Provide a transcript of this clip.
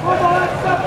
Come on, let's go!